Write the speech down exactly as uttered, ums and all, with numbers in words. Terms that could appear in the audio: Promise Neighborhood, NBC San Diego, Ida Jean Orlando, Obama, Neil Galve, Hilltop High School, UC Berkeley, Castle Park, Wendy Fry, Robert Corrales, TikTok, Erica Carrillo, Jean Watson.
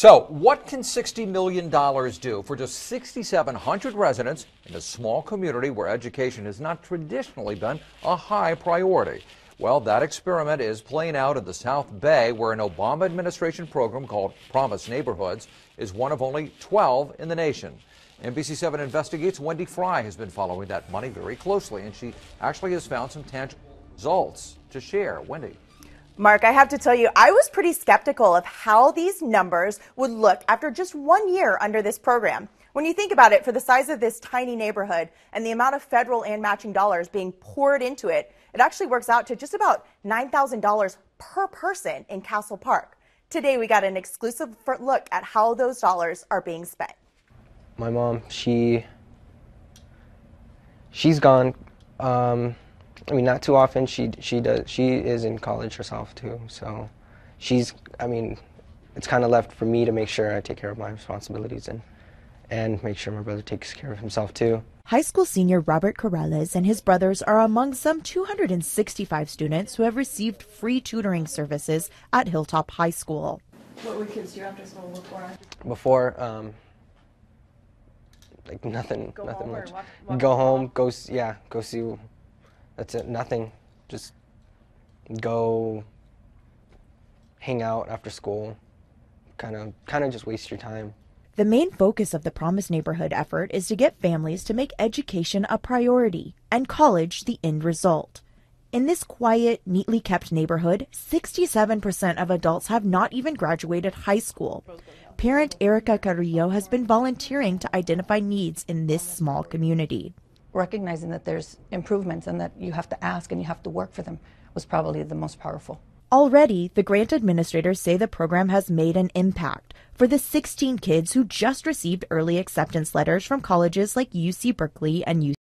So what can sixty million dollars do for just six thousand seven hundred residents in a small community where education has not traditionally been a high priority? Well, that experiment is playing out in the South Bay, where an Obama administration program called Promise Neighborhoods is one of only twelve in the nation. N B C seven Investigates' Wendy Fry has been following that money very closely, and she actually has found some tangible results to share. Wendy. Mark, I have to tell you, I was pretty skeptical of how these numbers would look after just one year under this program. When you think about it, for the size of this tiny neighborhood and the amount of federal and matching dollars being poured into it, it actually works out to just about nine thousand dollars per person in Castle Park. Today, we got an exclusive look at how those dollars are being spent. My mom, she, she's gone. Um, I mean, not too often. She, she, does, she is in college herself, too. So she's, I mean, it's kind of left for me to make sure I take care of my responsibilities and and make sure my brother takes care of himself too. High school senior Robert Corrales and his brothers are among some two hundred sixty-five students who have received free tutoring services at Hilltop High School. What were kids do after school before? Before, um, like nothing, go nothing much. Walk, walk go home, walk. go, yeah, go see, that's it, nothing. Just go hang out after school, kind of, kind of just waste your time. The main focus of the Promise Neighborhood effort is to get families to make education a priority and college the end result. In this quiet, neatly kept neighborhood, sixty-seven percent of adults have not even graduated high school. Parent Erica Carrillo has been volunteering to identify needs in this small community. Recognizing that there's improvements and that you have to ask and you have to work for them was probably the most powerful. Already, the grant administrators say the program has made an impact for the sixteen kids who just received early acceptance letters from colleges like U C Berkeley and U C